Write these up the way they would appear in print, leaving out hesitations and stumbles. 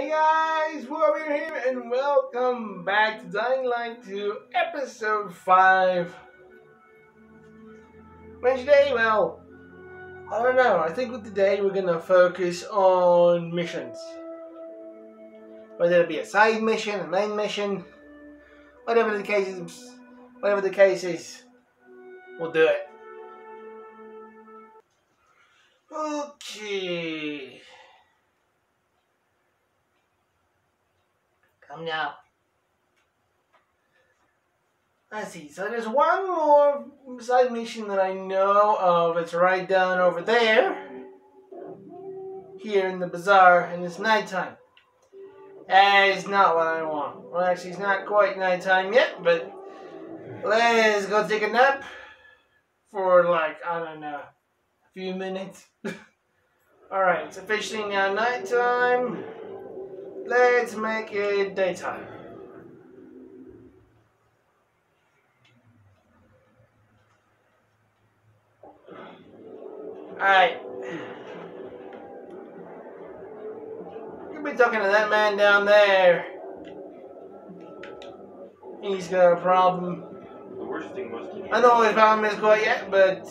Hey guys, we're over here and welcome back to Dying Light 2, Episode 5. And today, well, I don't know, I think today we're gonna focus on missions. Whether it be a side mission, a main mission, whatever the case is, we'll do it. Okay. Come now. I see. So there's one more side mission that I know of. It's right down over there. Here in the bazaar, and it's nighttime. And it's not what I want. Well, actually, it's not quite nighttime yet, but let's go take a nap for like, I don't know, a few minutes. Alright, it's officially now nighttime. Let's make it daytime. Alright. You'll be talking to that man down there. He's got a problem. The worst thing was to I don't know what his problem is quite yet, but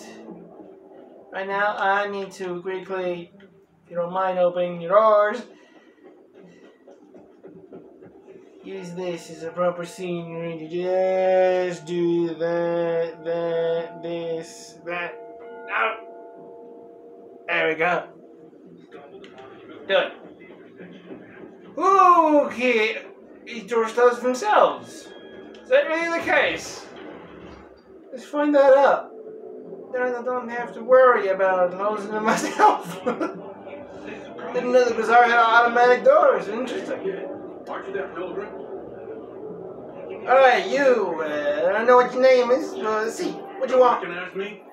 right now I need to quickly, if you don't mind opening your doors. Use this as a proper scenery to just do that. No! There we go. Do it. Okay! These doors close themselves. Is that really the case? Let's find that out. Then I don't have to worry about closing them myself. Didn't know the bazaar had automatic doors. Interesting. Aren't you that pilgrim? Alright, you. I don't know what your name is. Let's see. What you want? You can ask me?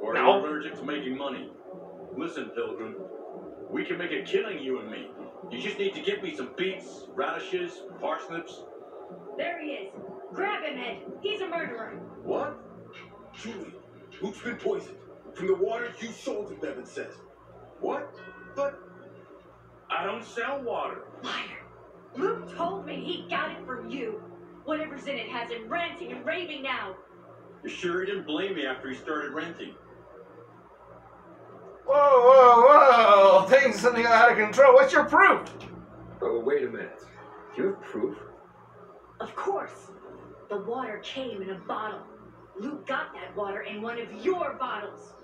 Or no. Are you allergic to making money? Listen, pilgrim. We can make a killing, you and me. You just need to get me some beets, radishes, parsnips. There he is. Grab him, Ed. He's a murderer. What? Julian, who's been poisoned? From the water you sold him, Bevan says. What? But I don't sell water. Liar. Luke told me he got it from you. Whatever's in it has him ranting and raving now. You're sure he didn't blame me after he started ranting? Whoa, whoa, whoa! Things are something out of control. What's your proof? Oh, wait a minute. You have proof? Of course. The water came in a bottle. Luke got that water in one of your bottles.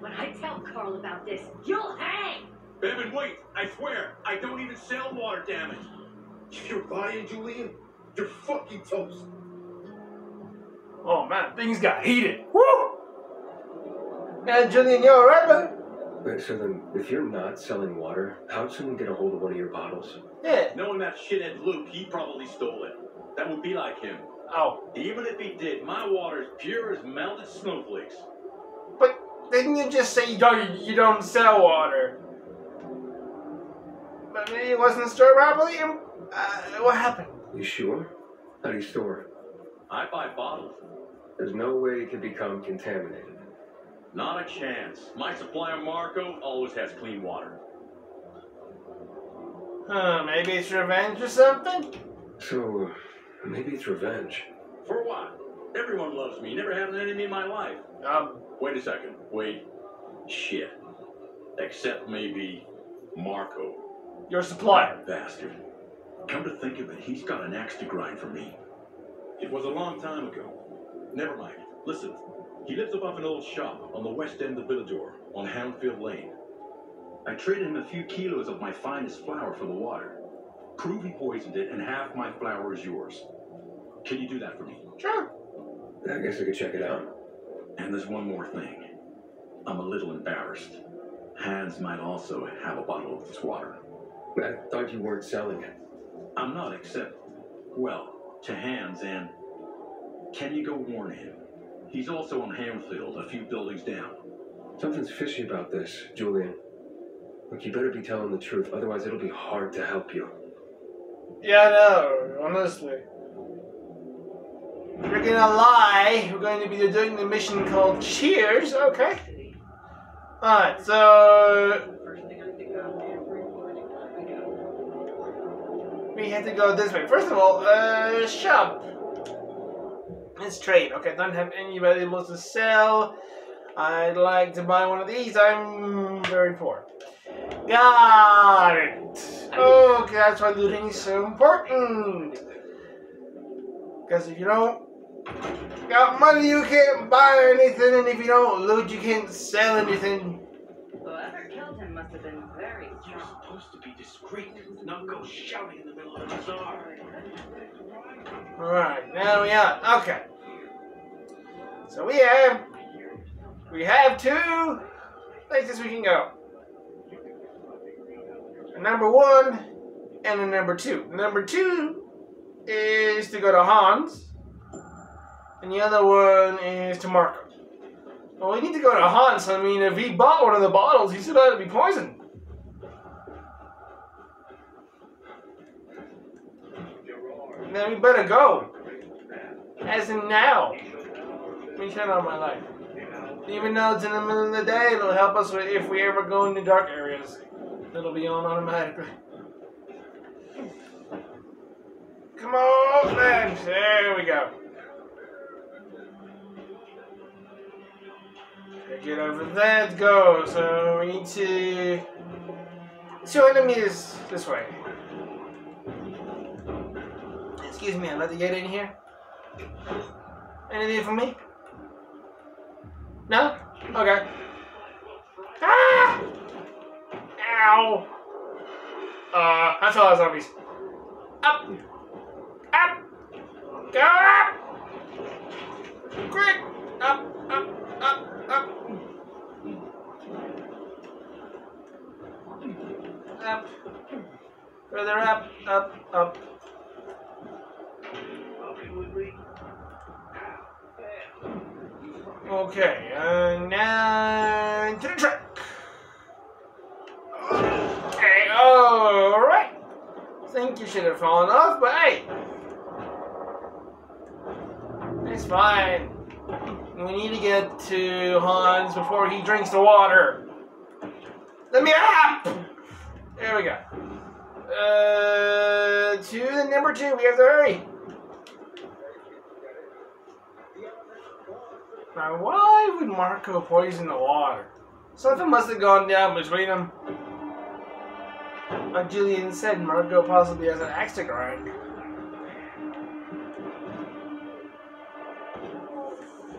When I tell Carl about this, you'll hang! Bevan, wait! I swear, I don't even sell water, damage. If you're lying, Julian, you're fucking toast. Oh man, things got heated. Woo! And Julian, you're alright, bud? Wait, so then, if you're not selling water, how'd someone get a hold of one of your bottles? Yeah. Knowing that shithead Luke, he probably stole it. That would be like him. Oh. Even if he did, my water's pure as melted snowflakes. But didn't you just say you don't sell water? But maybe it wasn't stored properly. What happened? You sure? How do you store it? I buy bottles. There's no way it could become contaminated. Not a chance. My supplier Marco always has clean water. Huh, maybe it's revenge or something? So, maybe it's revenge. For what? Everyone loves me. Never had an enemy in my life. Wait a second. Wait. Shit. Except maybe Marco. Your supplier. Bastard. Come to think of it, he's got an axe to grind for me. It was a long time ago. Never mind. Listen, he lives above an old shop on the west end of Villador on Hamfield Lane. I traded him a few kilos of my finest flour for the water. Prove he poisoned it, and half my flour is yours. Can you do that for me? Sure. I guess I could check it out. And there's one more thing. I'm a little embarrassed. Hans might also have a bottle of this water. I thought you weren't selling it. I'm not, except, well, to Hans, and can you go warn him? He's also on Hamfield, a few buildings down. Something's fishy about this, Julian. Look, you better be telling the truth, otherwise it'll be hard to help you. Yeah, I know, honestly. If you're gonna lie, we're going to be doing the mission called Cheers, okay. Alright, so... we had to go this way. First of all, shop. It's trade. Okay, don't have any valuables to sell. I'd like to buy one of these. I'm very poor. Got it. Okay, that's why looting is so important. Because if you don't got money, you can't buy anything, and if you don't loot, you can't sell anything. Whoever killed him must have been very strong. You're supposed to be discreet, not go shouting in the middle of the bazaar. Alright, now we are. Okay. So we have two places we can go. A number one and a number two. Number two is to go to Hans, and the other one is to Marco. Well, we need to go to Hans. I mean, if he bought one of the bottles, he said that would be poisoned. Then we better go. As in now. Let me turn on my light. Even though it's in the middle of the day, it'll help us if we ever go into dark areas. It'll be on automatically. Come on, then. There we go. Get over there, let's go. So we need to 200 meters this way. Excuse me, I'd like to get in here. Anything for me? No? Okay. Ah! Ow! That's all our zombies. Up! Up! Go up! Quick! Up! Up! Up! Up! Up, further up, up, up. Okay, now to the truck. Okay, alright. Think you should have fallen off, but hey, it's fine. We need to get to Hans before he drinks the water. Let me up! There we go. To the number two, we have to hurry. Now, why would Marco poison the water? Something must have gone down between them. Like Julian said, Marco possibly has an axe to grind.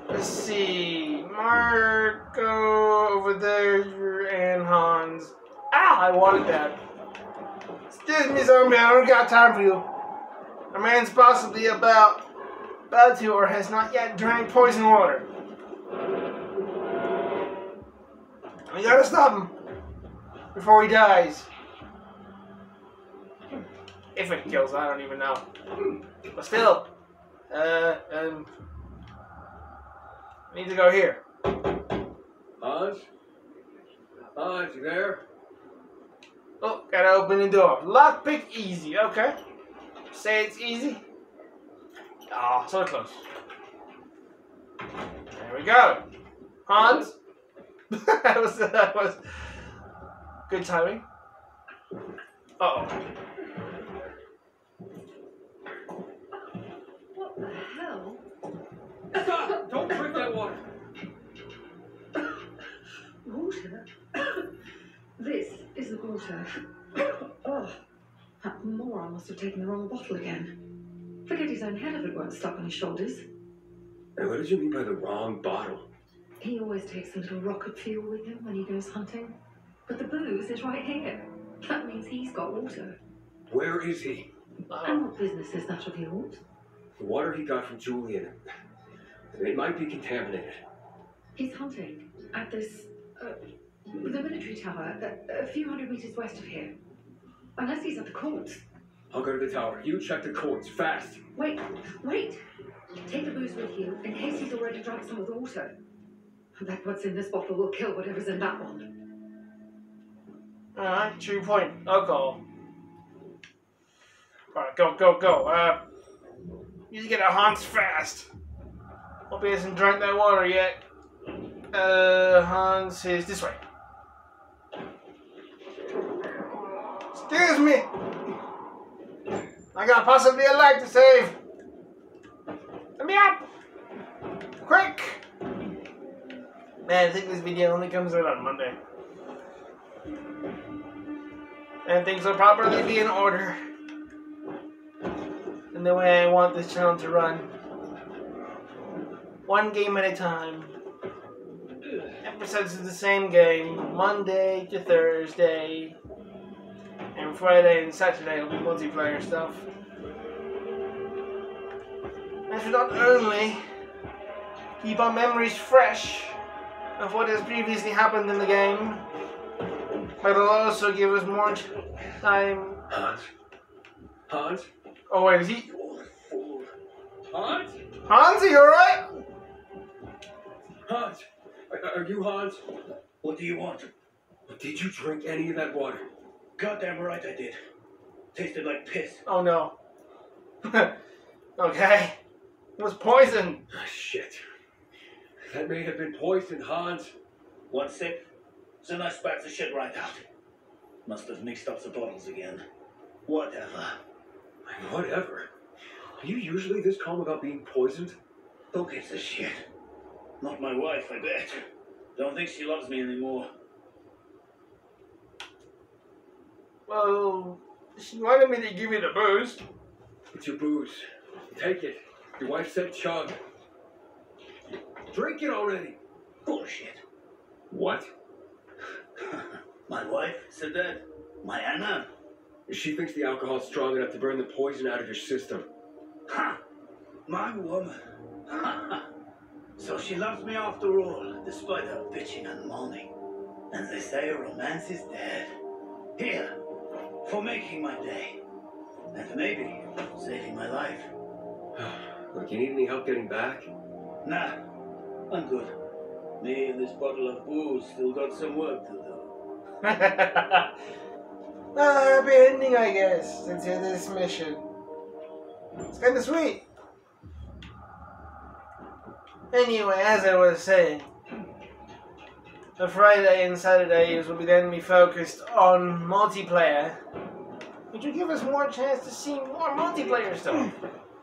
Let's see. Marco over there and Hans. Ah, I wanted that. Excuse me, zombie, I don't got time for you. A man's possibly about to or has not yet drank poison water. We gotta stop him before he dies. If it kills, I don't even know. But still, I need to go here. Hans? Hans, you there? Oh, gotta open the door. Lockpick easy, okay. Say it's easy. Ah, oh, so close. There we go. Hans? that was good timing. Uh-oh. What the hell? Stop! Don't drink that water! Water? This isn't water. Oh, that moron must have taken the wrong bottle again. Forget his own head if it weren't stuck on his shoulders. And what did you mean by the wrong bottle? He always takes a little rocket fuel with him when he goes hunting. But the booze is right here. That means he's got water. Where is he? And what business is that of yours? The water he got from Julian. It might be contaminated. He's hunting at this... the military tower, a few hundred meters west of here. Unless he's at the courts. I'll go to the tower. You check the courts, fast. Wait, wait. Take the booze with you, in case he's already drank some of the water. I bet what's in this bottle will kill whatever's in that one. Alright, true point. Alcohol. Alright, go, go, go. You need to get a Hans fast. Hope he hasn't drank that water yet. Hans is this way. Excuse me! I got possibly a life to save. Let me up! Quick! Man, I think this video only comes out on Monday. And things will properly be in order. In the way I want this channel to run. One game at a time. Episodes of the same game. Monday to Thursday. And Friday and Saturday will be multiplayer stuff. This will not only keep our memories fresh of what has previously happened in the game, but it'll also give us more time. Hans? Hans? Oh wait, is he? Hans? Hans, are you alright? Hans? Are you Hans? What do you want? Did you drink any of that water? Goddamn right I did. Tasted like piss. Oh no. Okay. It was poison. Oh, shit. That may have been poison, Hans. One sip, then I spat the shit right out. Must have mixed up the bottles again. Whatever. Whatever? Are you usually this calm about being poisoned? Who gives a shit? Not my wife, I bet. Don't think she loves me anymore. Well, she wanted me to give you the booze. It's your booze. Take it. Your wife said chug. Drink it already. Bullshit. What? My wife said that. My Anna. She thinks the alcohol's strong enough to burn the poison out of your system. Ha! My woman. So she loves me after all, despite her bitching and moaning. And they say romance is dead. Here, for making my day. And maybe saving my life. Look, you need any help getting back? Nah, I'm good. Me and this bottle of booze still got some work to do. Well, happy ending, I guess, to this mission. It's kind of sweet. Anyway, as I was saying, the Friday and Saturdays will be then be focused on multiplayer, which will give us more chance to see more multiplayer stuff.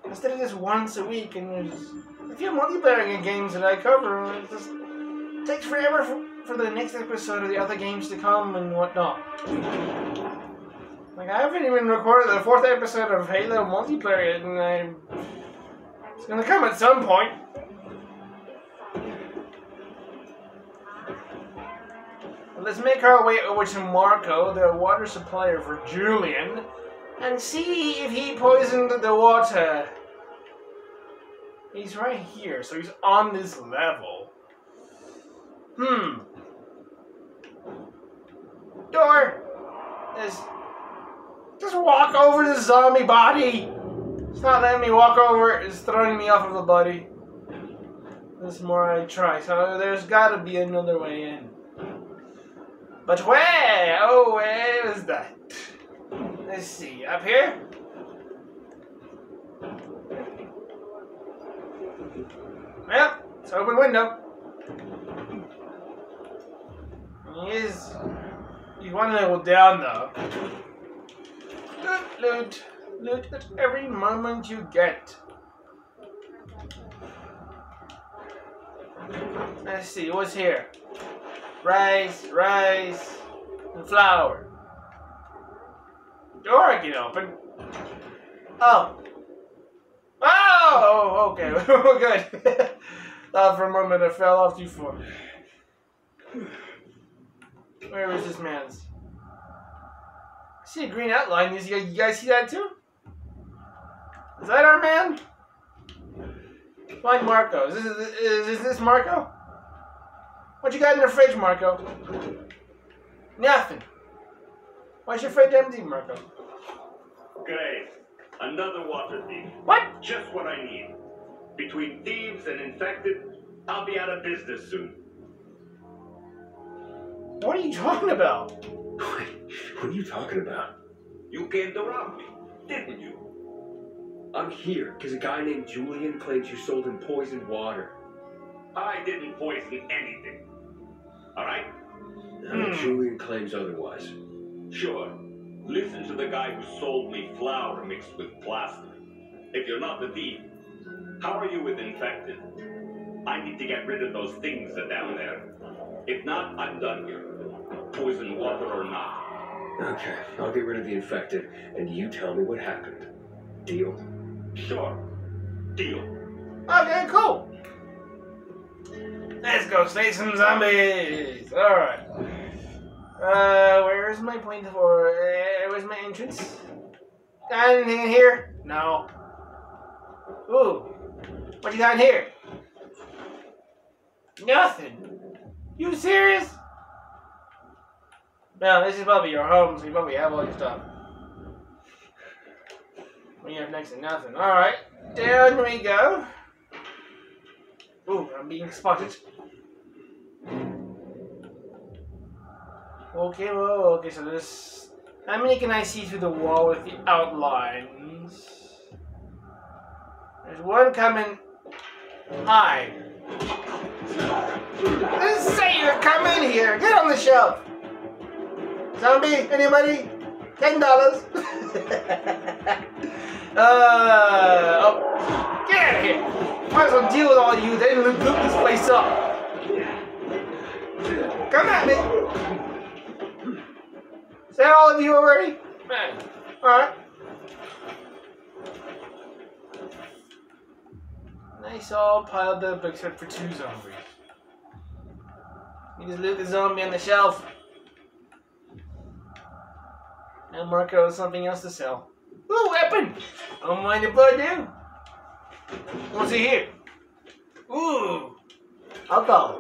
Instead of just once a week, and there's a few multiplayer games that I cover, and it just takes forever for the next episode of the other games to come and whatnot. Like, I haven't even recorded the 4th episode of Halo multiplayer, and it's gonna come at some point. But let's make our way over to Marco, the water supplier for Julian, and see if he poisoned the water. He's right here, so he's on this level. Door! Just walk over the zombie body! It's not letting me walk over it, it's throwing me off of the body. That's more I try, so there's gotta be another way in. But where? Oh, where is that? Let's see, up here? Well, it's an open window. He's one level down though. Loot at every moment you get. Let's see, what's here? Rice, and flour. Door I can open. Oh, okay. We're good. Thought for a moment I fell off too far. Where is this man's? I see a green outline. You guys see that too? Is that our man? Find Marco. Is this Marco? What you got in the fridge, Marco? Nothing. Why's your fridge empty, Marco? Great. Another water thief. What? Just what I need. Between thieves and infected, I'll be out of business soon. What are you talking about? What are you talking about? You came to rob me, didn't you? I'm here because a guy named Julian claims you sold him poisoned water. I didn't poison anything. Alright? Julian claims otherwise. Sure. Listen to the guy who sold me flour mixed with plastic. If you're not the thief, how are you with infected? I need to get rid of those things that down there. If not, I'm done here. Poison water or not. Okay, I'll get rid of the infected, and you tell me what happened. Deal? Sure. Deal. Okay, cool. Let's go slay some zombies. All right. Where's my point for? Where's my entrance? Got anything in here? No. Ooh, what you got in here? Nothing. You serious? No, this is probably your home, so you probably have all your stuff. We have next to nothing. Alright, down we go. Ooh, I'm being spotted. Okay, well, okay, so this... How many can I see through the wall with the outlines? There's one coming. Hi. Just say you come in here. Get on the shelf. Zombie, anybody? $10. Oh. Get out of here. Might as well deal with all you. They didn't loot this place up. Come at me. Is that all of you already? Alright. Nice all piled up except for two zombies. You just leave the zombie on the shelf. And Marco has something else to sell. Ooh, weapon! Don't mind if I do. What's he here? Ooh! Alcohol.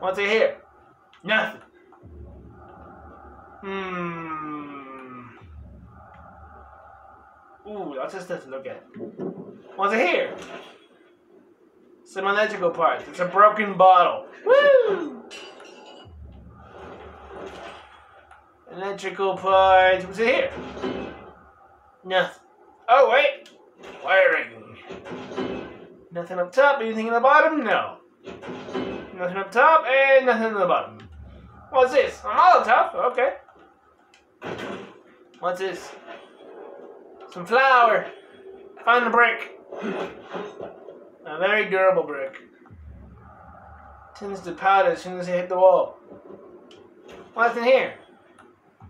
What's he here? Nothing. Ooh, that's just stuff to look at. What's it here? Some electrical parts. It's a broken bottle. Woo! Electrical parts. What's it here? Nothing. Oh, wait. Wiring. Nothing up top. Anything in the bottom? No. Nothing up top and nothing in the bottom. What's this? A Molotov? Okay. What's this? Some flour. Find a brick. A very durable brick. Tends to powder as soon as they hit the wall. What's in here?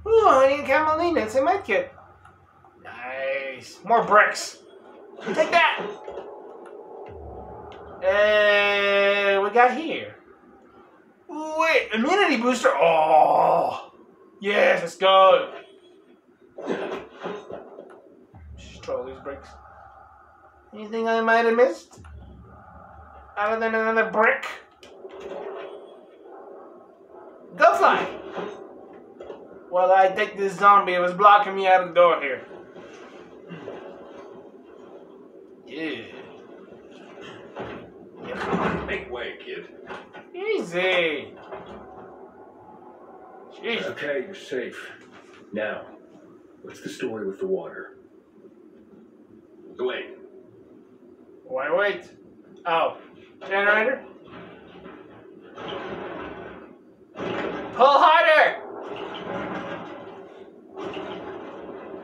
Ooh, honey and camelina. It's a med kit. Nice. More bricks. Take that. We got here. Wait, immunity booster. Oh, yes, let's go. All these bricks. Anything I might have missed? Other than another brick? Go fly! Well, I think this zombie was blocking me out of the door here. Yeah. Make way, kid. Easy. Jeez. Okay, you're safe. Now, what's the story with the water? Wait. Why wait? Oh. Generator? Pull harder!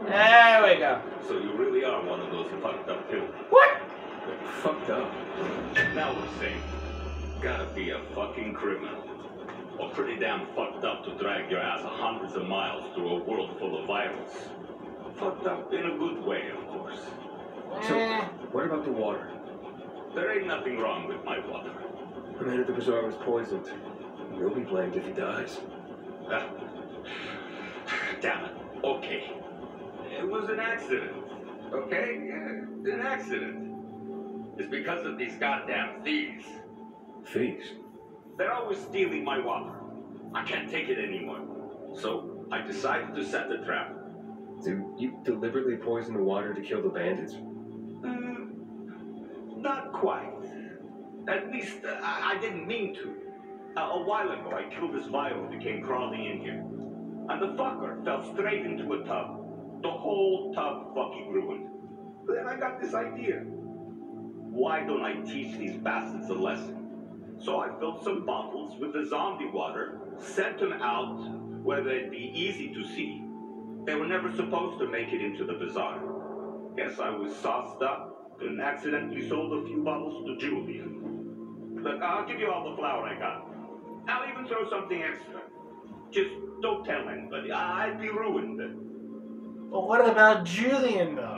There we go. So you really are one of those fucked up too. What? Fucked up? Now we're safe. Gotta be a fucking criminal. Or pretty damn fucked up to drag your ass hundreds of miles through a world full of virus. Fucked up in a good way, of course. So, what about the water? There ain't nothing wrong with my water. The man at the bazaar was poisoned. You'll be blamed if he dies. Damn it. Okay. It was an accident. Okay? Yeah, an accident. It's because of these goddamn thieves. Thieves? They're always stealing my water. I can't take it anymore. So, I decided to set the trap. Do you deliberately poison the water to kill the bandits? Not quite. At least I didn't mean to. A while ago, I killed this vial that came crawling in here. And the fucker fell straight into a tub. The whole tub fucking ruined. Then I got this idea. Why don't I teach these bastards a lesson? So I filled some bottles with the zombie water, sent them out, where they'd be easy to see. They were never supposed to make it into the bazaar. Guess I was sauced up and accidentally sold a few bottles to Julian. But I'll give you all the flour I got. I'll even throw something extra. Just don't tell anybody. I'd be ruined. But what about Julian, though?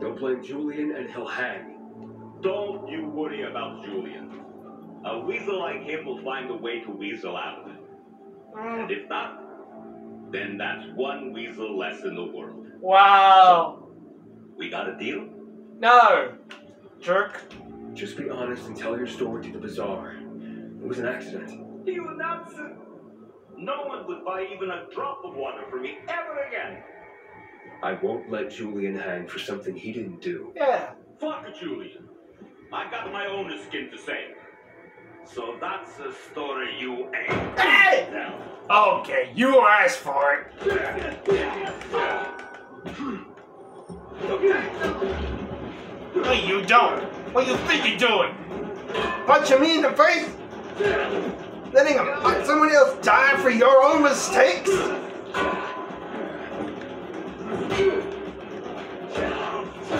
Don't blame Julian and he'll hang. Don't you worry about Julian. A weasel like him will find a way to weasel out of it. And if not, then that's one weasel less in the world. Wow. So, we got a deal? No. Jerk. Just be honest and tell your story to the bazaar. It was an accident. You nonsense. No one would buy even a drop of water for me ever again. I won't let Julian hang for something he didn't do. Yeah. Fuck Julian. I got my own skin to save. So that's a story you ain't. Hey! No. Okay, you asked for it. No, you don't. What do you think you're doing? Punching me in the face? Letting someone else die for your own mistakes?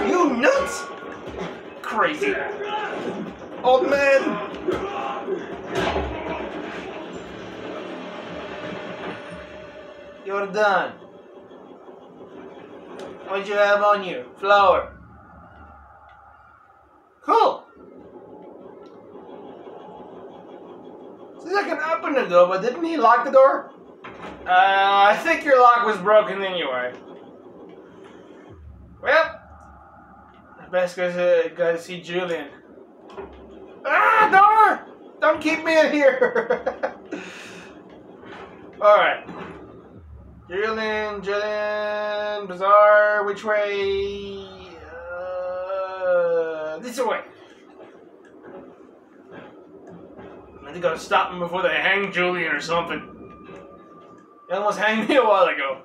You nuts? Crazy. Old man. You're done. What'd you have on you? Flour. Cool. Seems like an open the door, but didn't he lock the door? I think your lock was broken anyway. Well, I best go to see Julian. Ah, door! Don't keep me in here! Alright. Julian, bazaar, which way? This way. I think I'll stop them before they hang Julian or something. They almost hanged me a while ago.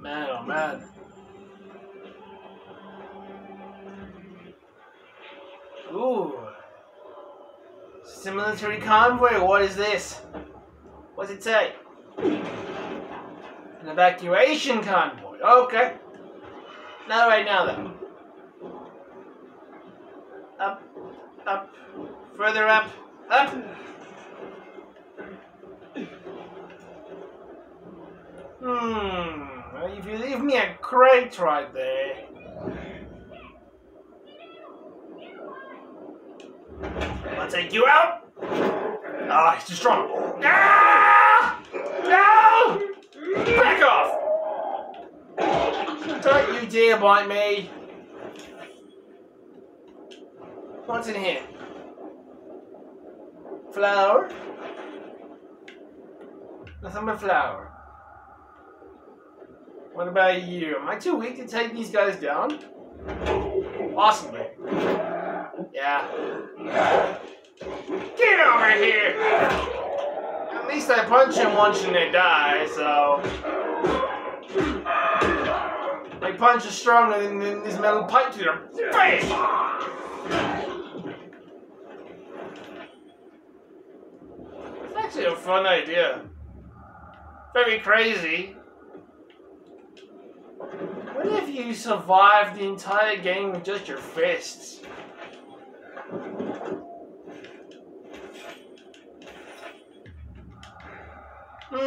Man, oh man. Ooh. It's a military convoy. What is this? What's it say? An evacuation convoy. Okay. Not right now, though. Up. Up. Further up. Up. Well, if you leave me a crate right there. I'll take you out! Ah, he's too strong. Ah! No! Back off! Don't you dare bite me! What's in here? Flour? Nothing but flour. What about you? Am I too weak to take these guys down? Possibly. Yeah. Get over here! At least I punch him once and they die, so... My punch is stronger than this metal pipe to their face! It's actually a fun idea. Very crazy. What if you survived the entire game with just your fists? I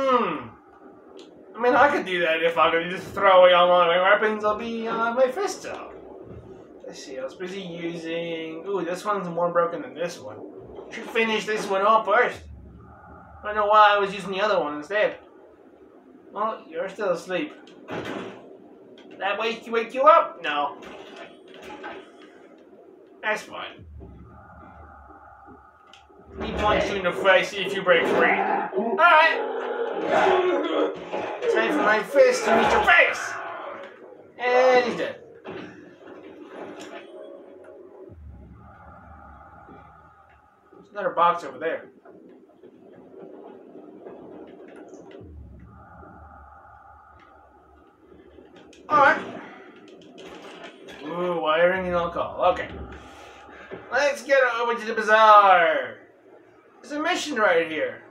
mean, I could do that if I could just throw away all my weapons. I'll be my fists out. Let's see. I was busy using. Ooh, this one's more broken than this one. Should finish this one off first. I don't know why I was using the other one instead. Well, you're still asleep. Did that wake you up? No. That's fine. He punches you in the face if you break free. Alright. Time for my fist to meet your face! And he's dead. There's another box over there. Alright. Ooh, wiring and alcohol. Okay. Let's get over to the bazaar. There's a mission right here.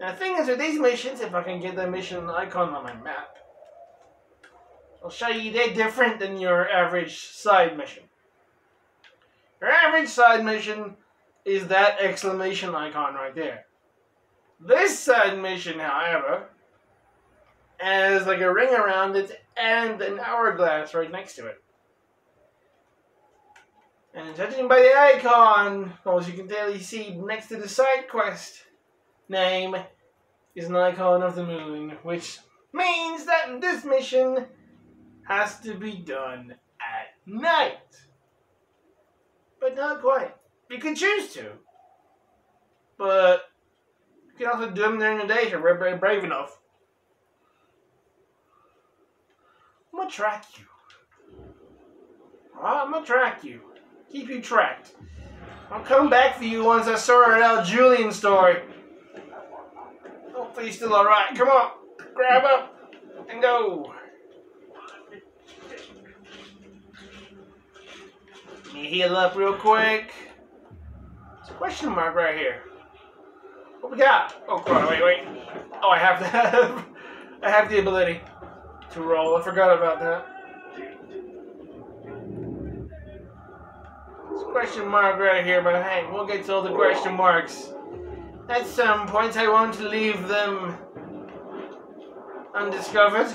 Now the thing is with these missions, if I can get the mission icon on my map, I'll show you they're different than your average side mission. Your average side mission is that exclamation icon right there. This side mission, however, has like a ring around it and an hourglass right next to it. And judging by the icon, as you can clearly see next to the side quest name, is an icon of the moon, which means that this mission has to be done at night. But not quite. You can choose to. But you can also do them during the day if you're brave enough. I'm gonna track you. I'm gonna track you. Keep you tracked. I'll come back for you once I sort out Julian's story. Hopefully you're still alright. Come on. Grab up and go. Let me heal up real quick. There's a question mark right here. What we got? Oh crap, wait. Oh, I have that. I have the ability to roll. I forgot about that. There's a question mark right here, but hey, we'll get to all the question marks. At some point I want to leave them undiscovered.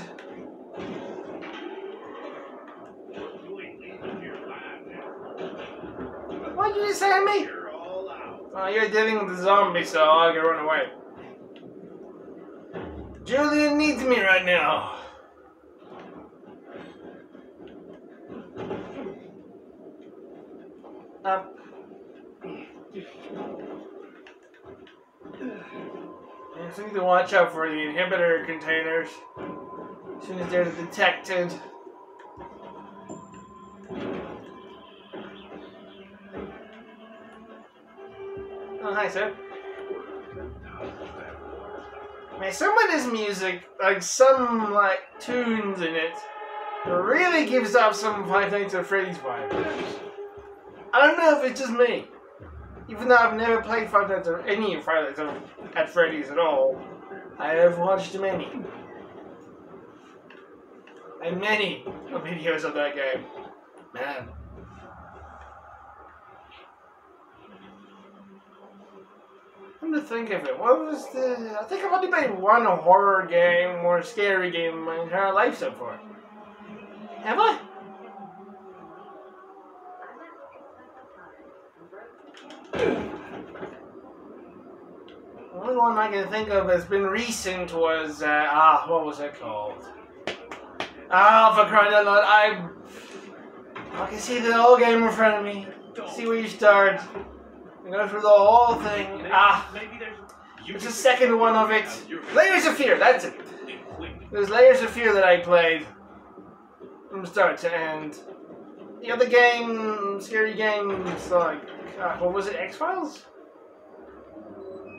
What did you say to me? Oh, you're dealing with the zombie, so I'll go run away. Julian needs me right now. Up. I need to watch out for the inhibitor containers as soon as they're detected. Oh, hi, sir. Man, some of this music, like some like tunes in it, really gives off some Five Nights at Freddy's vibe. I don't know if it's just me, even though I've never played Five Nights or any Five Nights at Freddy's at all. I have watched many, and many videos of that game. Man. To think of it, what was the? I think I've only played one horror game or scary game in my entire life so far. Have I? The only one I can think of that's been recent was what was it called? For crying out loud! I can see the whole game in front of me. See where you start. Go through the whole thing. It's the second one of it. Layers of Fear, that's it. There's Layers of Fear that I played from start to end. The other game, scary game, it's like, what was it, X-Files?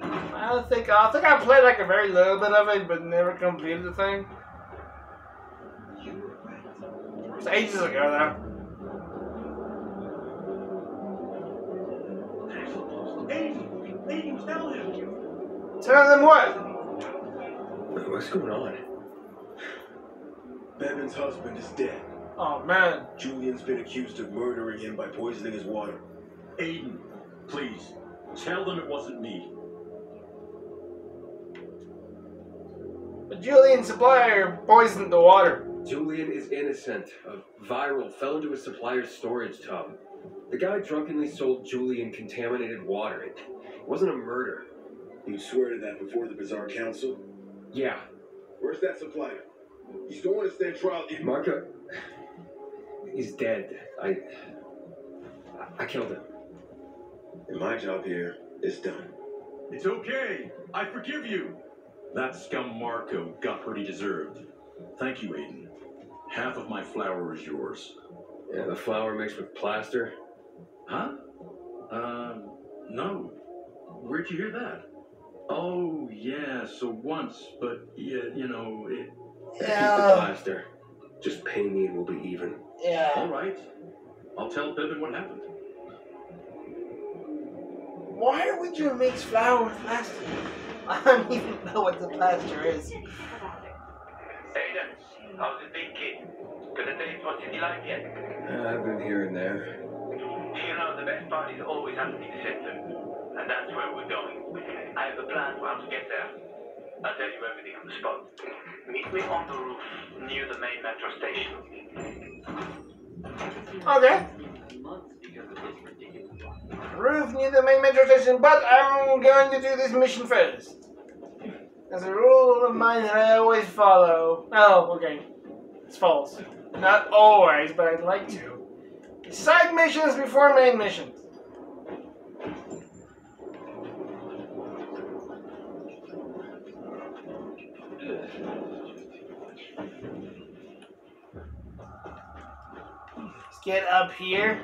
I think I played like a very little bit of it, but never completed the thing. It was ages ago though. Tell them what? What's going on? Bevan's husband is dead. Oh man. Julian's been accused of murdering him by poisoning his water. Aiden, please, tell them it wasn't me. But Julian's supplier poisoned the water. Julian is innocent. A viral fell into his supplier's storage tub. The guy drunkenly sold Julian contaminated water. It wasn't a murder. You swear to that before the Bazaar Council? Yeah. Where's that supplier? He's going to stand trial in... Marco... He's dead. I killed him. And my job here is done. It's okay. I forgive you. That scum Marco got what he deserved. Thank you, Aiden. Half of my flour is yours. Yeah, the flour mixed with plaster? Huh? No. Where'd you hear that? Oh, yeah, so once, but, yeah, you know, it... Yeah. Plaster. Just pay me and we'll be even. Yeah. All right. I'll tell Devin what happened. Why are we doing mixed flour with plaster? I don't even know what the plaster is. Aiden, how's it been, kid? Could I tell you what you like yet? I've been here and there. You know, the best part is always under the center. And that's where we're going. I have a plan for how to get there. I'll tell you everything on the spot. Meet me on the roof near the main metro station. Okay. Roof near the main metro station, but I'm going to do this mission first. There's a rule of mine that I always follow. Oh, okay. It's false. Not always, but I'd like to. Side missions before main missions. Let's get up here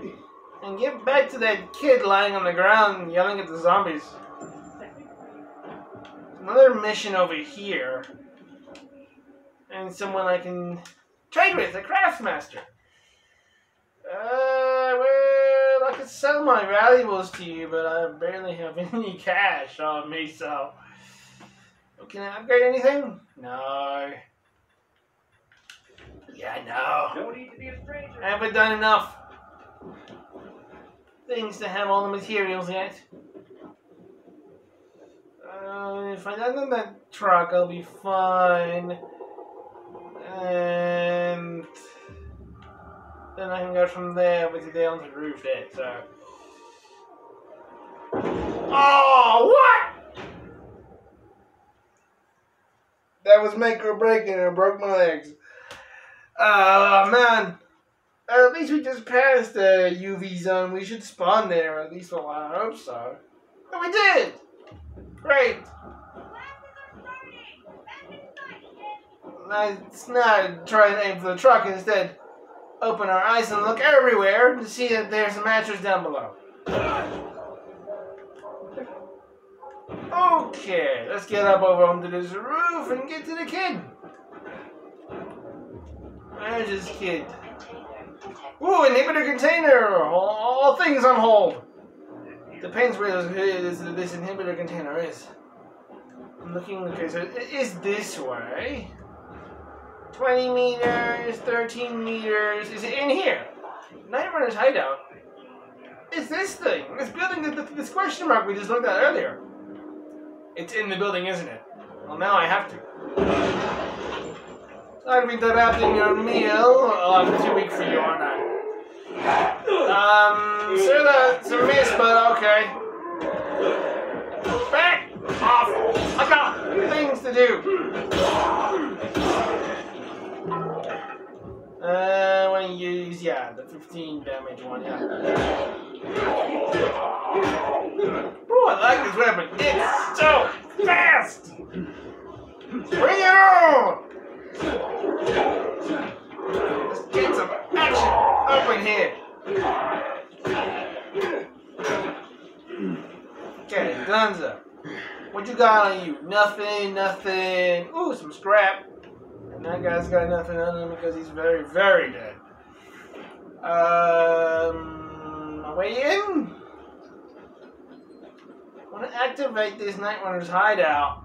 and get back to that kid lying on the ground yelling at the zombies. Another mission over here. And someone I can trade with, a craftsmaster. Well, I could sell my valuables to you, but I barely have any cash on me, so... Can I upgrade anything? No. Yeah, no. Don't need to be a stranger. I haven't done enough things to have all the materials yet. If I land on that truck, I'll be fine. And then I can go from there with the day on the roof there, so. Oh, what? That was make or break and it broke my legs. Oh, man. At least we just passed the UV zone. We should spawn there at least for a while. I hope so. And we did! Great. Let's now try and aim for the truck. Instead, open our eyes and look everywhere to see that there's a mattress down below. Okay, let's get up over onto this roof and get to the kid. Where's this kid? Ooh, inhibitor container! All things on hold! Depends where this inhibitor container is. I'm looking, okay, so it is this way. 20 meters, 13 meters, is it in here? Nightrunner's hideout. It's this thing, this building, this question mark we just looked at earlier. It's in the building, isn't it? Well, now I have to. I've been interrupting your meal. Oh, I'm too weak for you, aren't I? So that's a miss, but okay. Back off! I've got things to do. I want to use, yeah, the 15 damage one, yeah. Ooh, I like this weapon. It's so fast! Bring it on! Let's get some action up in here. Okay, Gunza. What you got on you? Nothing, nothing. Ooh, some scrap. And that guy's got nothing on him because he's very, very dead. My way in? I want to activate this Nightrunner's hideout.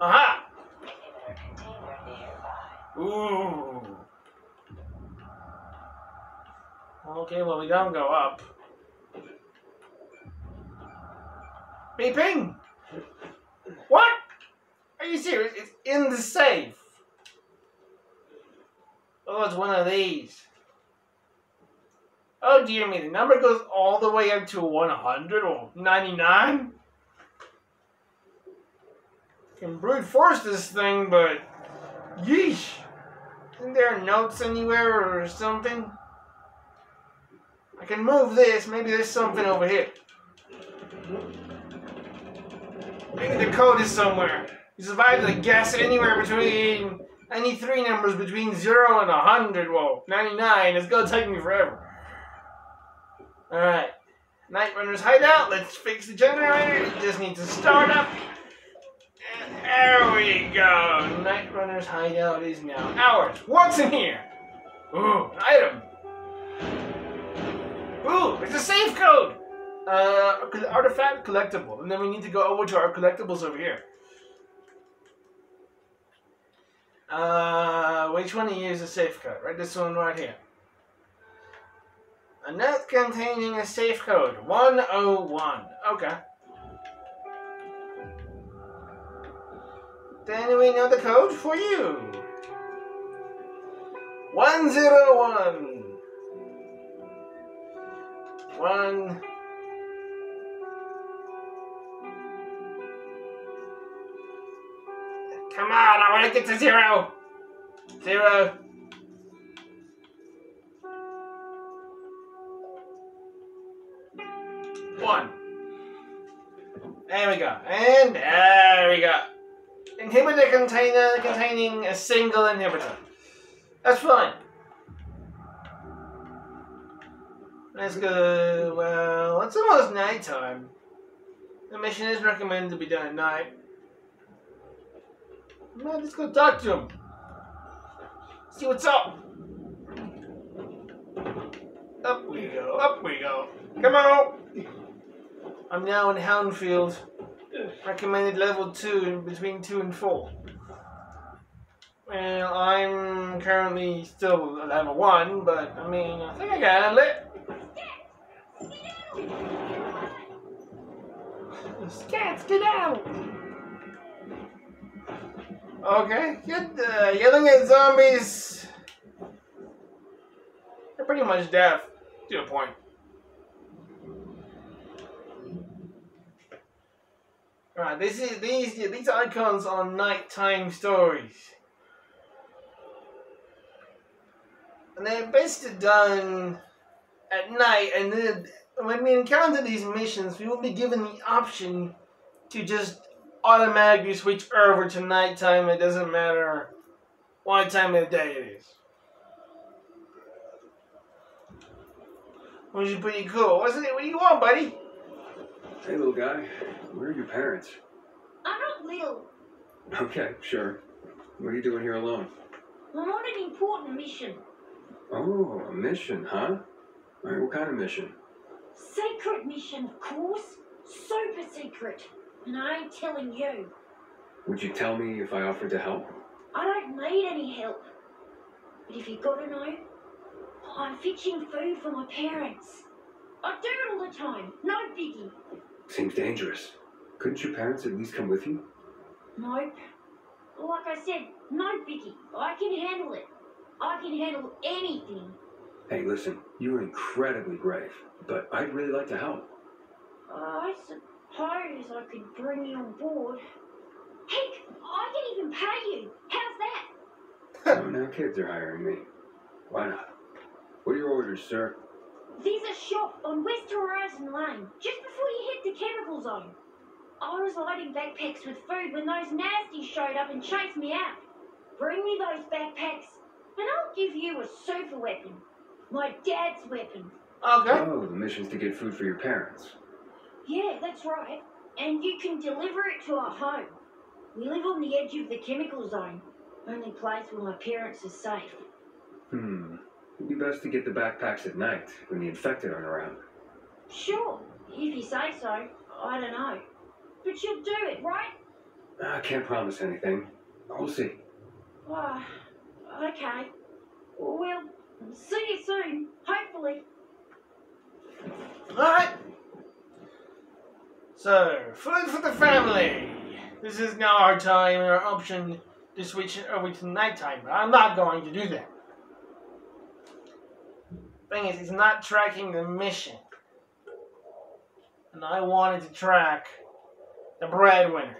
Aha! Ooh. Okay, well, we don't go up. Beeping! What? Are you serious? It's in the safe. Oh, it's one of these. Oh dear me, the number goes all the way up to 100 or 99? Can brute force this thing, but yeesh! Isn't there notes anywhere or something? I can move this, maybe there's something over here. Maybe the code is somewhere. You survive the guess anywhere between any three numbers between 0 and 100. Whoa, 99, it's gonna take me forever. Alright, Nightrunner's hideout, let's fix the generator, you just need to start up. There we go. Nightrunner's hideout is now ours. What's in here? Ooh, an item. Ooh, it's a safe code. Artifact collectible. And then we need to go over to our collectibles over here. Which one is a safe code? Right, this one right here. A net containing a safe code. 101. Okay. Then we know the code for you. 101. 1. Come on, I want to get to 0. 0. There we go, and there we go. Inhibitor container containing a single inhibitor. That's fine. Let's go, well, it's almost nighttime. The mission is recommended to be done at night. Well, let's go talk to him. See what's up. Up we go, up we go. Come on. I'm now in Houndfield, recommended level 2, between 2 and 4. Well, I'm currently still at level 1, but I mean, I think I can handle it. Scats, get out! Okay, yelling at zombies. They're pretty much deaf, to a point. Right, this is these icons are nighttime stories, and they're basically done at night. And then when we encounter these missions, we will be given the option to just automatically switch over to nighttime. It doesn't matter what time of the day it is, which is pretty cool, wasn't it? What do you want, buddy? Hey, little guy, where are your parents? I'm not little. Okay, sure. What are you doing here alone? I'm on an important mission. Oh, a mission, huh? All right, what kind of mission? Secret mission, of course. Super secret. And I ain't telling you. Would you tell me if I offered to help? I don't need any help. But if you gotta know, I'm fetching food for my parents. I do it all the time. No biggie. Seems dangerous. Couldn't your parents at least come with you? Nope. Like I said, no biggie. I can handle it. I can handle anything. Hey, listen, you are incredibly brave, but I'd really like to help. I suppose I could bring you on board. Heck, I can even pay you. How's that? Oh, now kids are hiring me. Why not? What are your orders, sir? There's a shop on West Horizon Lane, just before you hit the chemical zone. I was loading backpacks with food when those nasties showed up and chased me out. Bring me those backpacks, and I'll give you a super weapon. My dad's weapon. Okay. Oh, the mission's to get food for your parents. Yeah, that's right. And you can deliver it to our home. We live on the edge of the chemical zone. Only place where my parents are safe. Hmm. It'd be best to get the backpacks at night, when the infected aren't around. Sure, if you say so. I don't know. But you'll do it, right? I can't promise anything. We'll see. Oh, okay. Well, see you soon, hopefully. Alright. So, food for the family. This is now our time, our option to switch over to nighttime, but I'm not going to do that. Thing is, it's not tracking the mission, and I wanted to track the breadwinner.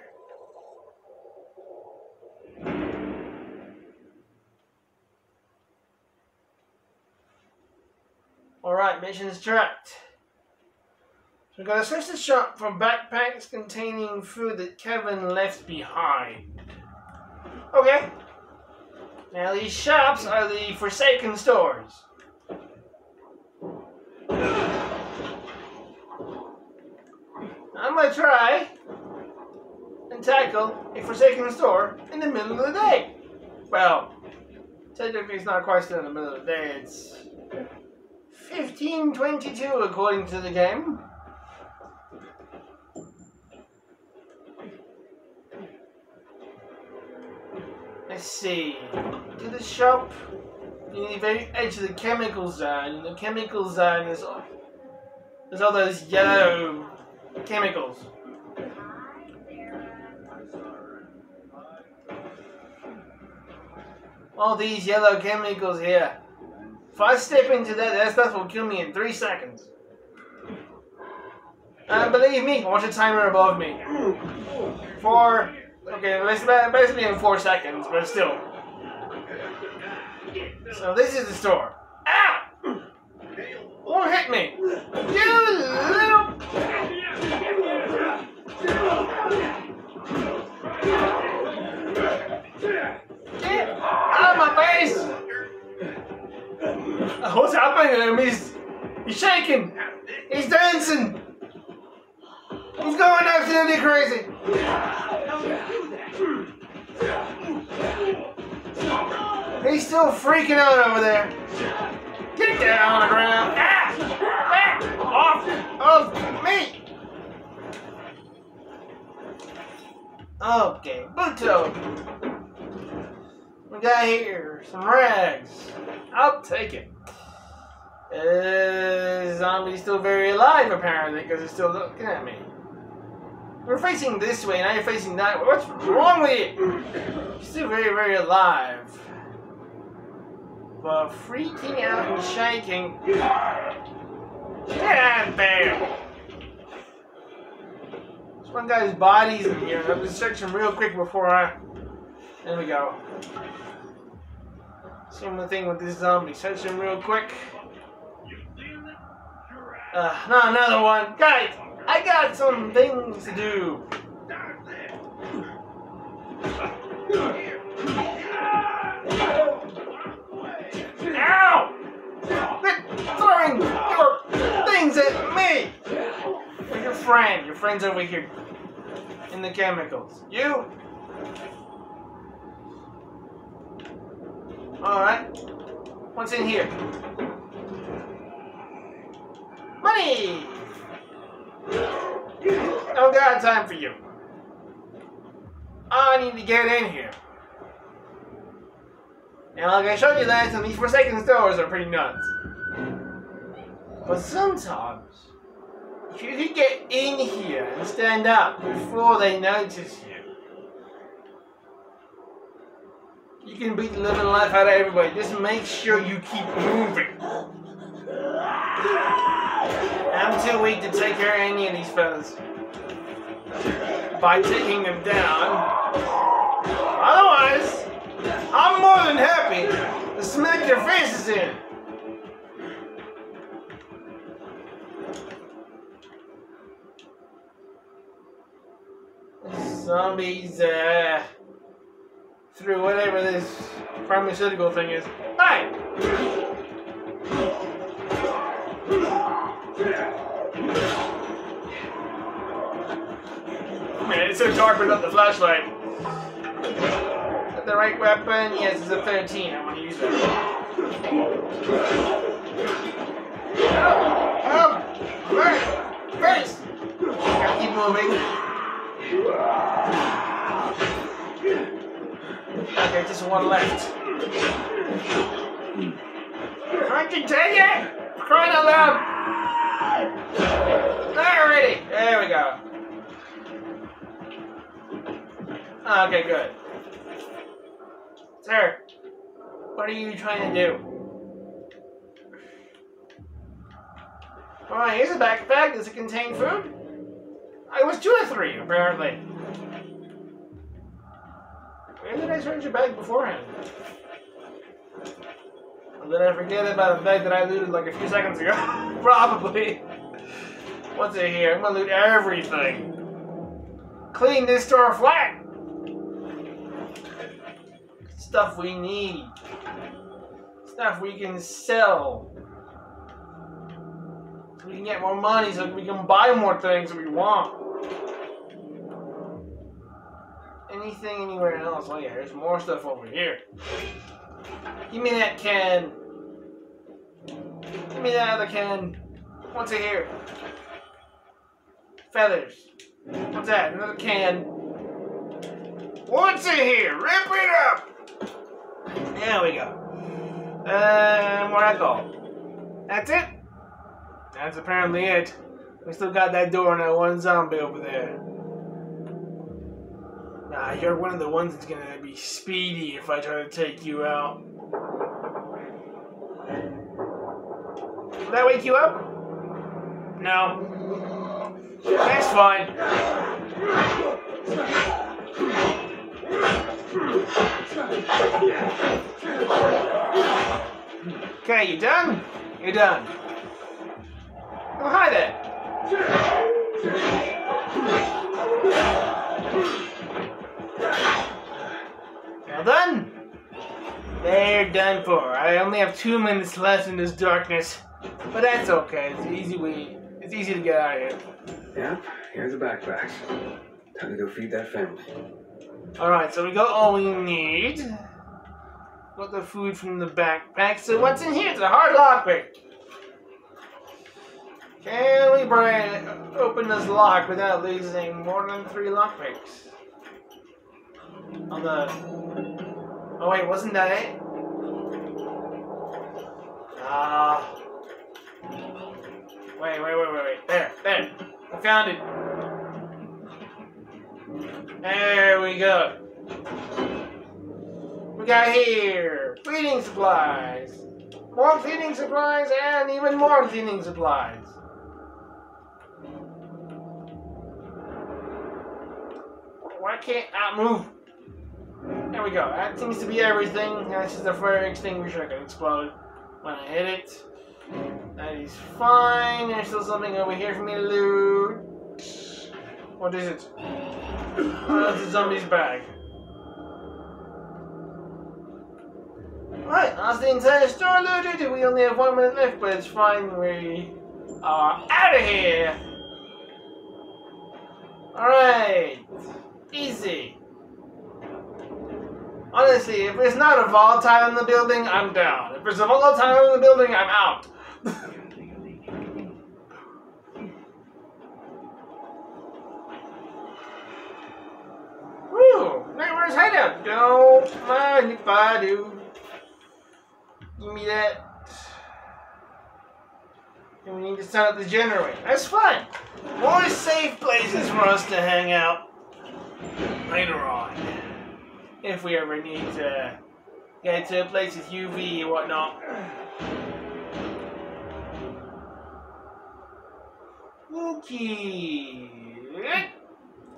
All right, mission is tracked. So we're gonna search the shop for backpacks containing food that Kevin left behind. Okay. Now these shops are the Forsaken stores. I'm gonna try and entitled A Forsaken Store in the Middle of the Day. Well, technically it's not quite still in the middle of the day, it's 15:22 according to the game. Let's see, to the shop, you need the very edge of the chemical zone. The chemical zone is all, there's all those yellow chemicals. All these yellow chemicals here. If I step into that, that stuff will kill me in 3 seconds. And believe me, watch a timer above me. Okay, basically in 4 seconds, but still. So this is the store. Ow! Don't hit me! You little... Get out of my face! What's happening to him? He's shaking! He's dancing! He's going absolutely crazy! He's still freaking out over there. Get down on the ground. Ah! Back off of me! Okay, Buto. We got here some rags. I'll take it. Zombie's still very alive apparently because it's still looking at me. We're facing this way, now you're facing that way. What's wrong with you? You're still very, very alive. But freaking out and shaking. Yeah, bam! This one guy's body's in here. I'm just searching real quick before I... There we go. Same thing with this zombie. Search him real quick. Not another one. Guys! I got some things to do. Ow! Quit throwing your things at me! Or your friend. Your friend's over here. In the chemicals. You! Alright. What's in here? Money! I don't got time for you. I need to get in here. And like I showed you last time, these Forsaken stores are pretty nuts. But sometimes, if you can get in here and stand up before they notice you, you can beat the living life out of everybody. Just make sure you keep moving. I'm too weak to take care of any of these fellas by taking them down. Otherwise, I'm more than happy to smack their faces in. Zombies through whatever this pharmaceutical thing is. Hey! Man, it's so dark without the flashlight. Is that the right weapon? Yes, it's a 13. I want to use that. Help! Face! Gotta keep moving. Okay, just one left. I can take it! Crying out loud! Alrighty, there we go. Okay, good. Sir, what are you trying to do? Alright, here's a backpack. Does it contain food? I was 2 or 3, apparently. Where did I search your bag beforehand? Or did I forget about the bag that I looted like a few seconds ago? Probably. What's in here? I'm gonna loot everything. Clean this store flat. Stuff we need. Stuff we can sell. We can get more money so we can buy more things we want. anything anywhere else. Oh yeah, there's more stuff over here. Give me that can. Give me that other can. What's it here? Feathers. What's that? Another can. What's in here? Rip it up! There we go. Where'd I go? That's it? That's apparently it. We still got that door and that one zombie over there. Nah, you're one of the ones that's gonna be speedy if I try to take you out. Did that wake you up? No. That's fine. Okay, you done? You're done. Oh, hi there. Well done. They're done for. I only have 2 minutes left in this darkness. But that's okay. It's easy it's easy to get out of here. Yeah, here's the backpack. Time to go feed that family. Alright, so we got all we need. Got the food from the backpack. So what's in here? It's a hard lockpick. Can we open this lock without losing more than 3 lockpicks? On the... Oh wait, wasn't that it? Ah... Wait. There. I found it. There we go. We got here. Cleaning supplies. More cleaning supplies and even more cleaning supplies. Why can't I move? There we go. That seems to be everything. This is the fire extinguisher. I can explode when I hit it. That is fine. There's still something over here for me to loot. What is it? Oh, that's a zombie's bag. Alright, that's the entire store looted. We only have 1 minute left, but it's fine. We are out of here. Alright. Easy. Honestly, if there's not a volatile in the building, I'm down. If there's a volatile in the building, I'm out. Woo! Nightrunner's hideout! Don't mind if I do. Give me that. And we need to start the generator. That's fine. More safe places for us to hang out later on. If we ever need to get to a place with UV and whatnot. Okay.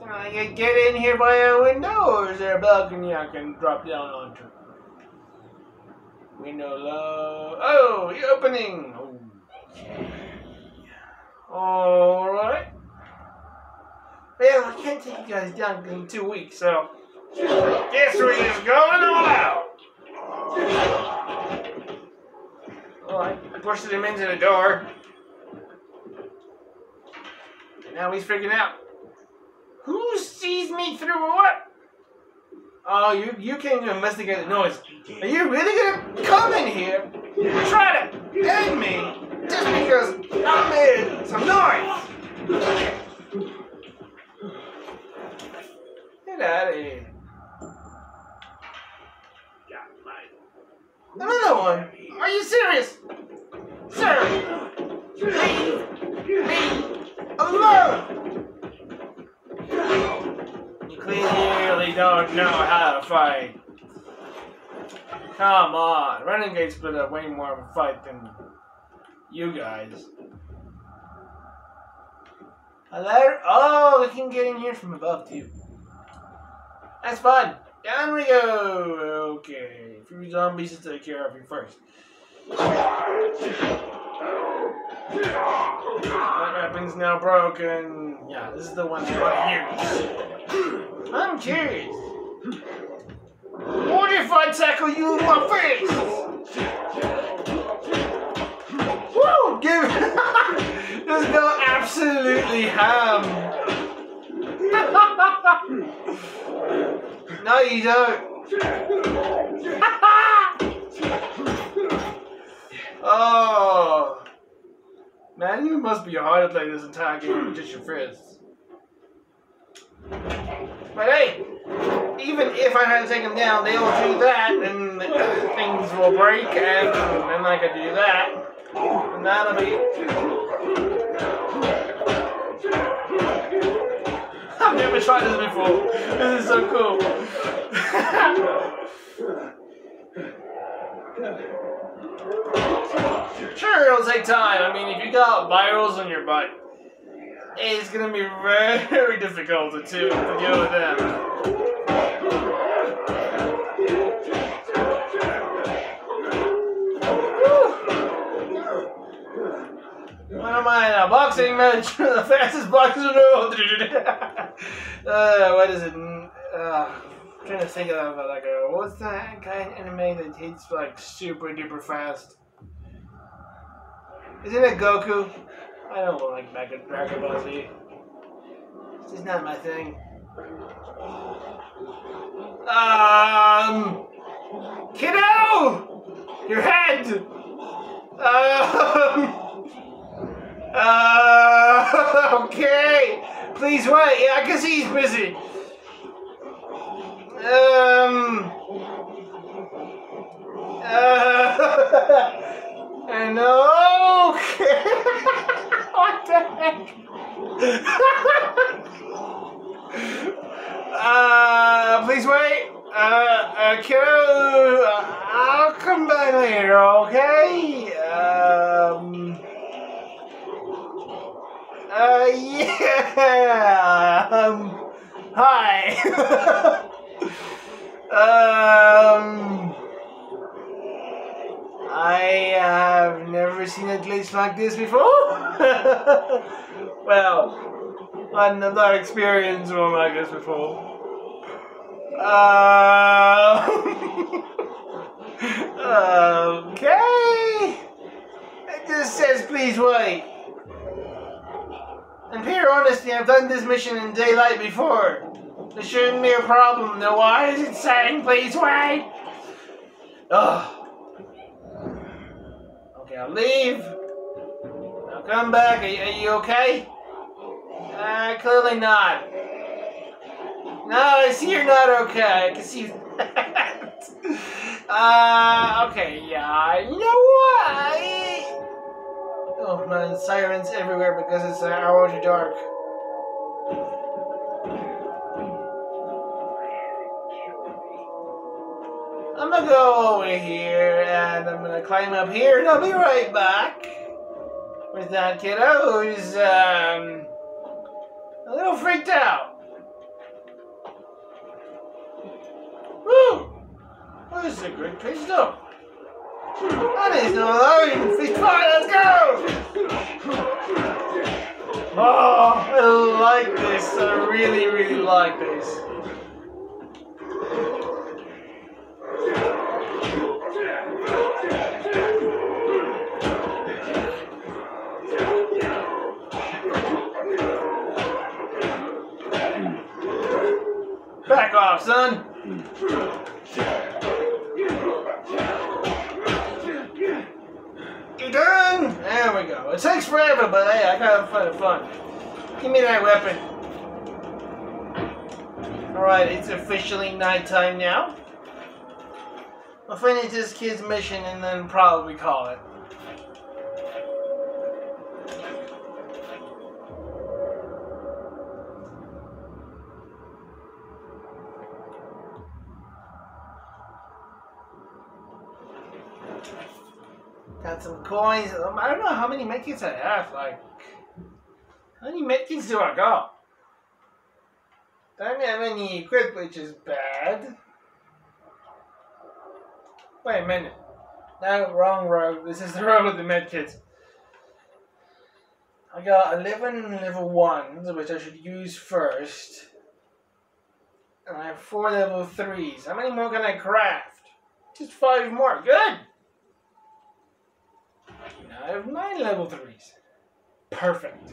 Can I get in here by a window, or is there a balcony I can drop down onto? Window low. Oh, you're opening. Okay. Alright. Well, I can't take you guys down in 2 weeks, so guess we're just going all out. Alright, I pushed him into the door. Now he's freaking out. Who sees me through what? Oh, you came to investigate the noise. Are you really gonna come in here and try to end me just because I made some noise? Get out of here. Another one? Are you serious? Sir, leave me alone! You clearly don't know how to fight. Come on, renegades put up way more of a fight than you guys. Hello? Oh, we can get in here from above too. That's fun. Down we go. Okay, a few zombies to take care of you first. That weapon's now broken. Yeah, this is the one that I use. I'm curious. What if I tackle you in my face? Woo! Give it! Just go absolutely ham. No, you don't. Oh. Man, you must be hard to play this entire game with just your friends. But hey, even if I had to take them down, they'll do that, and things will break, and then I can do that, and that'll be... I've never tried this before. This is so cool. Sure, it'll take time. I mean, if you got virals on your bike, it's gonna be very difficult to deal with them. Woo. What am I in a boxing match? The fastest boxer in the world. What is it? I'm trying to think of it. Like, what's that guy in anime that hits like super duper fast? Isn't it Goku? I don't like Dragon Ball Z. It's not my thing. Kiddo! Your head! Okay! Please wait, yeah, I can see he's busy. And okay! What the heck? Please wait. Kiddo, I'll come back later, okay? Yeah. Hi. I have never seen a glitch like this before. Well, I've not experienced one like this before. Okay. It just says please wait. In pure honesty, I've done this mission in daylight before. There shouldn't be a problem. Now why is it saying please wait? Ugh. Okay, I'll leave. Come back. Are you okay? Clearly not. No, I see you're not okay. I can see that. Okay, yeah. You know what? Oh man, sirens everywhere because it's an hour to dark. I'm gonna go over here and I'm gonna climb up here and I'll be right back. With that kiddo who's a little freaked out. Woo! Well, this is a great place to go. That is not alone. It's fine, let's go! Oh, I like this. I really, really like this. Back off, son! You done? There we go. It takes forever, but hey, I gotta find fun. Give me that weapon. Alright, it's officially nighttime now. I'll finish this kid's mission and then probably call it. Got some coins. I don't know how many medkits I have. Like, how many medkits do I got? Don't have any equipped, which is bad. Wait a minute. No, wrong road. This is the road with the medkits. I got 11 level 1s, which I should use first. And I have 4 level 3s. How many more can I craft? Just 5 more. Good! I have 9 level 3s. Perfect.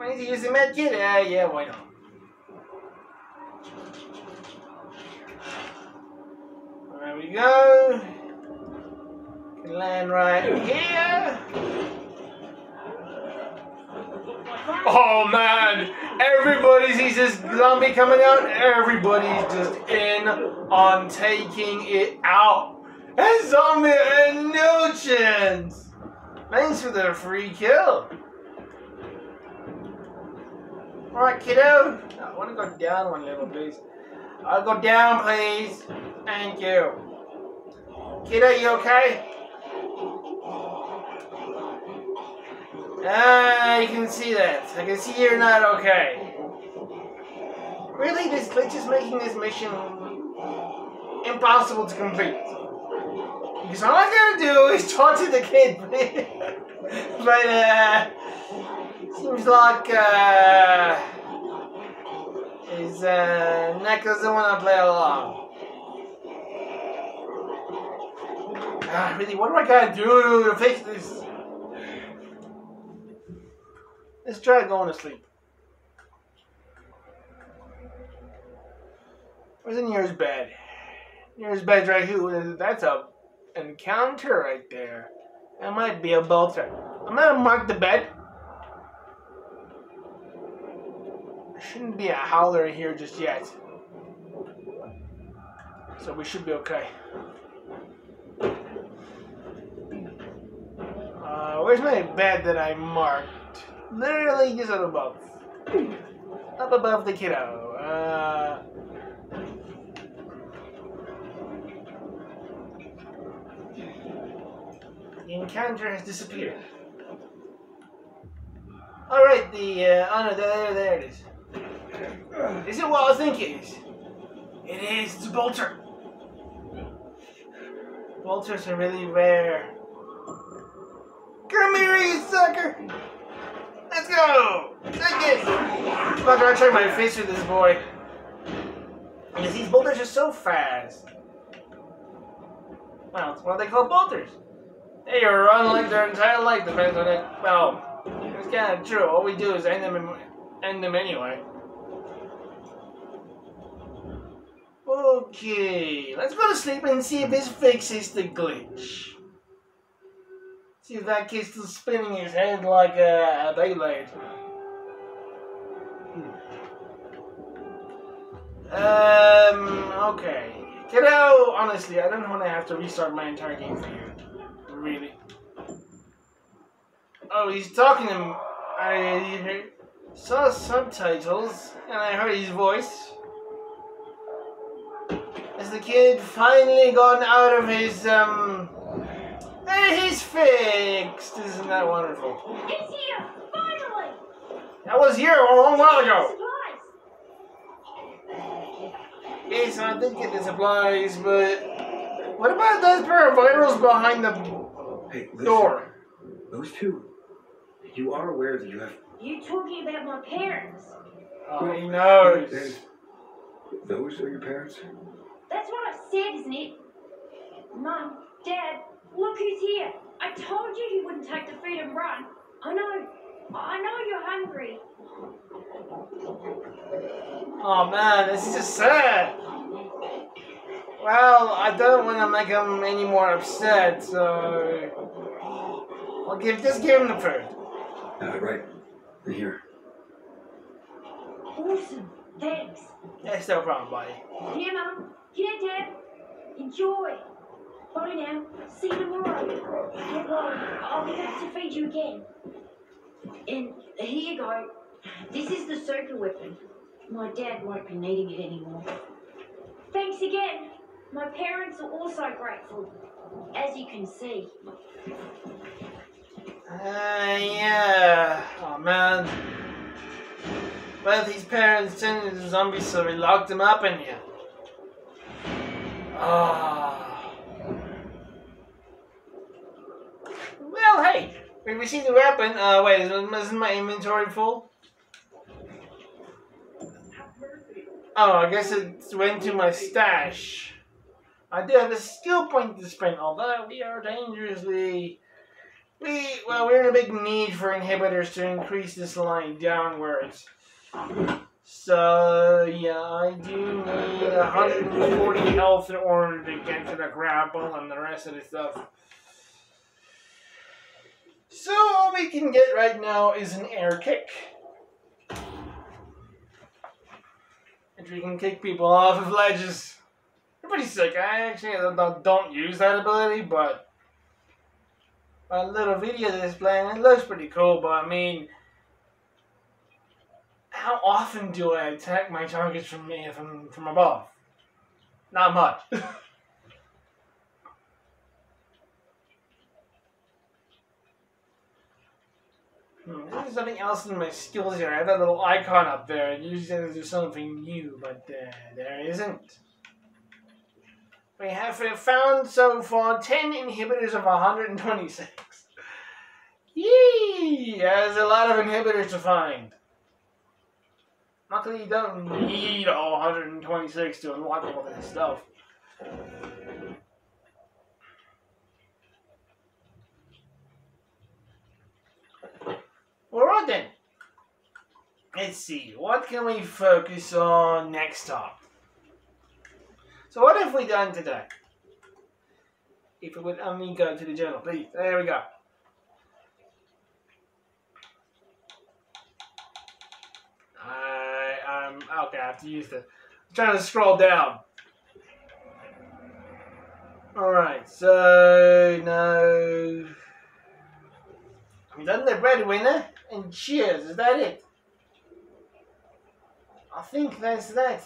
I need to use the medkit? Yeah, why not? we go. Can land right here. Oh man, everybody sees this zombie coming out. Everybody's just in on taking it out. That zombie had no chance. Thanks for the free kill. Alright, kiddo. I want to go down one level, please. I'll go down, please. Thank you. Kiddo, you okay? Ah, you can see that. I can see you're not okay. Really, this glitch is making this mission impossible to complete. Because all I gotta do is talk to the kid. But, seems like, his neck doesn't want to play along. Really, what do I gotta do to fix this? Let's try going to sleep. Where's the nearest bed? Nearest bed's right here. That's a encounter right there. That might be a bolter. I'm gonna mark the bed. Shouldn't be a howler in here just yet, so we should be okay. Where's my bed that I marked? Literally just up above. Up above the kiddo. The encounter has disappeared. Alright, the oh no, there it is. Is it what I think it is? It is. It's a bolter. Bolters are really rare. Come here, you sucker! Let's go! Take it! Fuck, I tried my face with this boy. Because these bolters are so fast. Well, that's what they call bolters. They run like their entire life depends on it. Well, it's kind of true. All we do is end them anyway. Okay, let's go to sleep and see if this fixes the glitch. See if that kid's still spinning his head like a daylight. Okay. Kiddo, honestly, I don't want to have to restart my entire game for you. Really. Oh, he's talking to me. I saw subtitles, and I heard his voice. Has the kid finally gone out of his, he's fixed! Isn't that wonderful? He's here! Finally! That was here a long while ago! Yes, I did get the supplies, but... What about those pair of vitals behind the door? Those two... You are aware that you have... You're talking about my parents! Oh, he knows! Those are your parents? That's what I said, isn't it? Mum, Dad, look who's here. I told you he wouldn't take the food and run. I know you're hungry. Oh man, this is just sad. Well, I don't want to make him any more upset, so... I'll just give him the food. Right. Here. Awesome. Thanks. That's no problem, buddy. Here, Mum. Here, Dad. Enjoy. Bye now. See you tomorrow. I'll be back to feed you again. And here you go. This is the super weapon. My dad won't be needing it anymore. Thanks again. My parents are also grateful, as you can see. Yeah. Oh, man. Well, these parents turned into zombies, so we locked them up in here. Ah. Well, hey, we received a weapon. Wait, isn't my inventory full? Oh, I guess it went to my stash. I do have a skill point to spend, although we are dangerously... Well, we're in a big need for inhibitors to increase this line downwards. So, yeah, I do need 140 health in order to get to the grapple and the rest of the stuff. So, all we can get right now is an air kick. If you can kick people off of ledges. They're pretty sick. I actually don't use that ability, but my little video that's playing, it looks pretty cool, but I mean, how often do I attack my targets from above? Not much. There's something else in my skills here. I have that little icon up there. It usually says there's something new, but there isn't. We have found so far 10 inhibitors of 126. Yee! There's a lot of inhibitors to find. Luckily, you don't need all 126 to unlock all this stuff. All right then. Let's see. What can we focus on next time? So what have we done today? If it would only go to the journal, please. There we go. Okay, I have to use the... I'm trying to scroll down. Alright, so... No... I'm done the breadwinner. And cheers, is that it? I think that's that.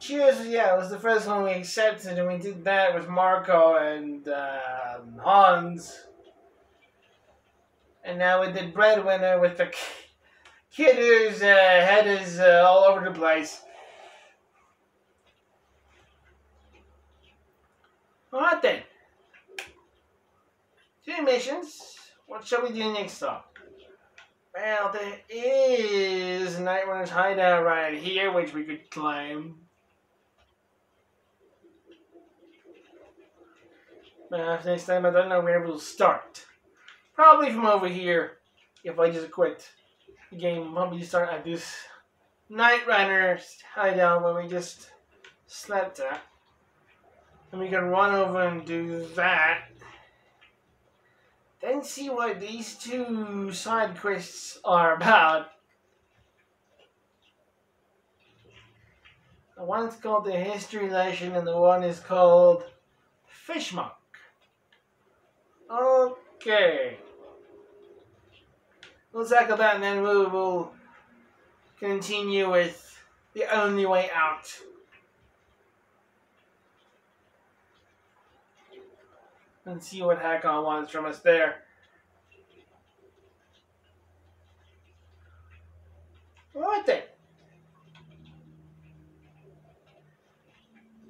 Cheers, yeah, it was the first one we accepted, and we did that with Marco and Hans. And now we did breadwinner with the kid whose head is all over the place. Alright then. 2 missions. What shall we do next time? Well, there is Nightrunner's hideout right here, which we could claim. But next time, I don't know where we'll start. Probably from over here, if I just quit the game. We'll probably start at this Nightrunner's hideout where we just slept at. And we can run over and do that. Then see what these 2 side quests are about. The one's called the History Lesson and the one is called Fishmonk. Okay. We'll tackle that and then we'll continue with the only way out. And see what Hakon wants from us there. Alright then.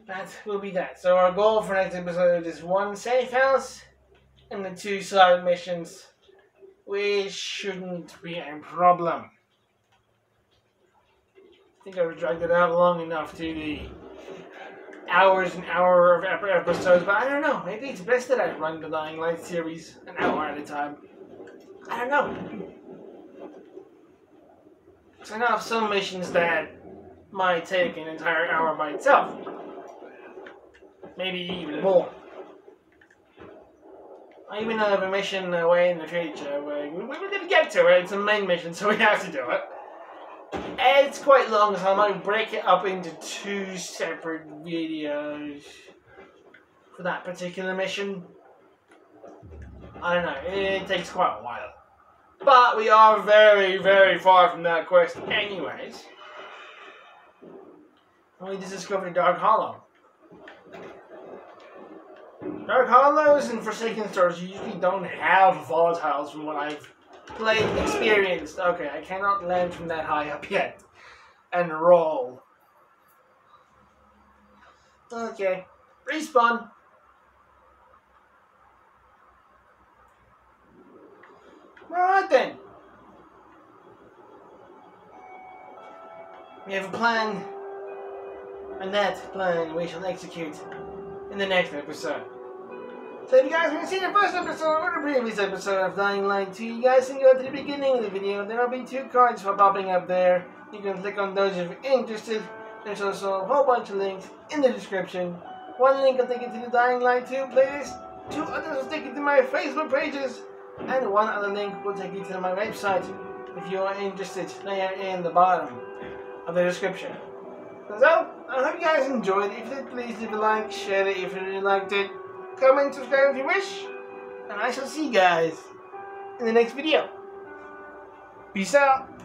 That will be that. So our goal for next episode is 1 safe house and the 2 side missions, which shouldn't be a problem. I think I've dragged it out long enough to the hours and hours of episodes, but I don't know. Maybe it's best that I run the Dying Light series an hour at a time. I don't know. So I know of some missions that might take an entire hour by itself. Maybe even more. I even have a mission way in the future where we were going to get to it. It's a main mission, so we have to do it. It's quite long, so I might break it up into 2 separate videos for that particular mission. I don't know, it takes quite a while. But we are very, very far from that quest anyways. We just discovered Dark Hollow. Dark Hollows and Forsaken stores usually don't have volatiles from what I've experienced. Okay, I cannot land from that high up yet. And roll. Okay. Respawn. Alright then. We have a plan. And that plan we shall execute in the next episode. So if you guys haven't seen the first episode or the previous episode of Dying Light 2, you guys can go to the beginning of the video. There will be 2 cards popping up there. You can click on those if you're interested. There's also a whole bunch of links in the description. One link will take you to the Dying Light 2 playlist, 2 others will take you to my Facebook pages, and one other link will take you to my website if you are interested, later in the bottom of the description. So, I hope you guys enjoyed. If you did, please leave a like, share it if you really liked it, comment, subscribe if you wish, and I shall see you guys in the next video. Peace out!